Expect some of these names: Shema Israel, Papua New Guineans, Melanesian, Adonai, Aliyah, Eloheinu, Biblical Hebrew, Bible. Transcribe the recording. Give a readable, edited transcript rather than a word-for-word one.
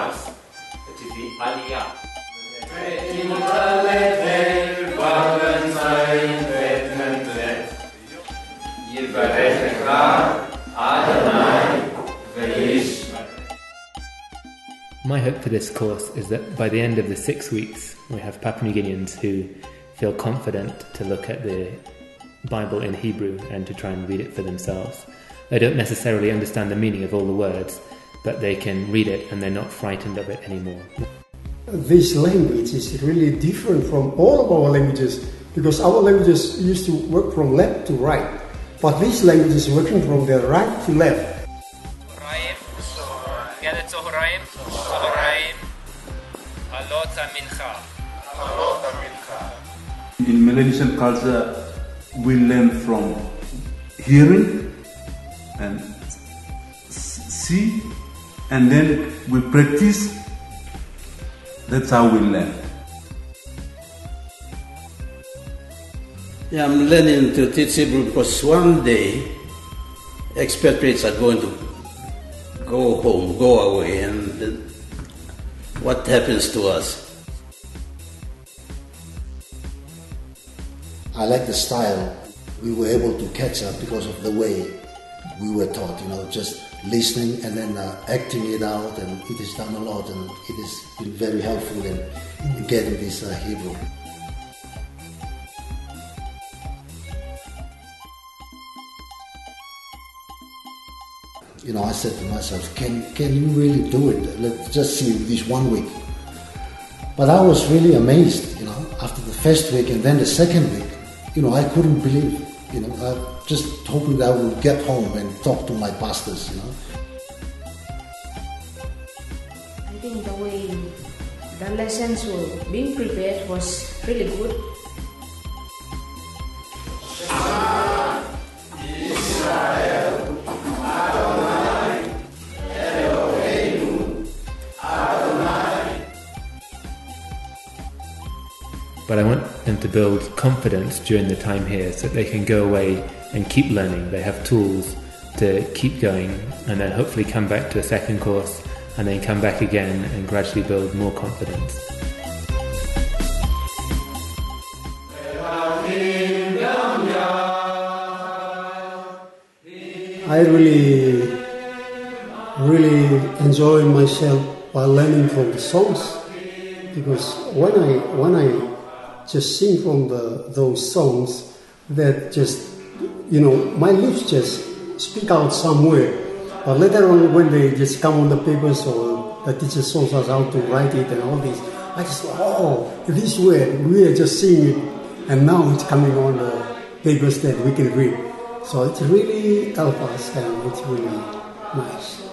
house, it is the Aliyah. My hope for this course is that by the end of the 6 weeks, we have Papua New Guineans who feel confident to look at the Bible in Hebrew and to try and read it for themselves. They don't necessarily understand the meaning of all the words, but they can read it and they're not frightened of it anymore. This language is really different from all of our languages, because our languages used to work from left to right, but this language is working from the right to left. In Melanesian culture, we learn from hearing and see, and then we practice. That's how we learn. Yeah, I'm learning to teach Hebrew because one day expatriates are going to go home, go away, and what happens to us? I like the style. We were able to catch up because of the way we were taught, just listening and then acting it out, and it is done a lot, and it has been very helpful in getting this Hebrew. I said to myself, can you really do it? Let's just see this 1 week. But I was really amazed, after the first week and then the second week. I couldn't believe it. I just hoping that I would get home and talk to my pastors, I think the way the lessons were being prepared was really good. Shema Israel, Adonai, Eloheinu, Adonai. But I want them to build confidence during the time here so that they can go away and keep learning. They have tools to keep going and then hopefully come back to a second course and then come back again and gradually build more confidence. I really enjoy myself by learning from the songs, because when I just sing from those songs, that just, my lips just speak out somewhere. But later on, when they just come on the papers or the teacher shows us how to write it and all this, I just, this way, we are just seeing it, and now it's coming on the papers that we can read. So it really helps us, and it's really nice.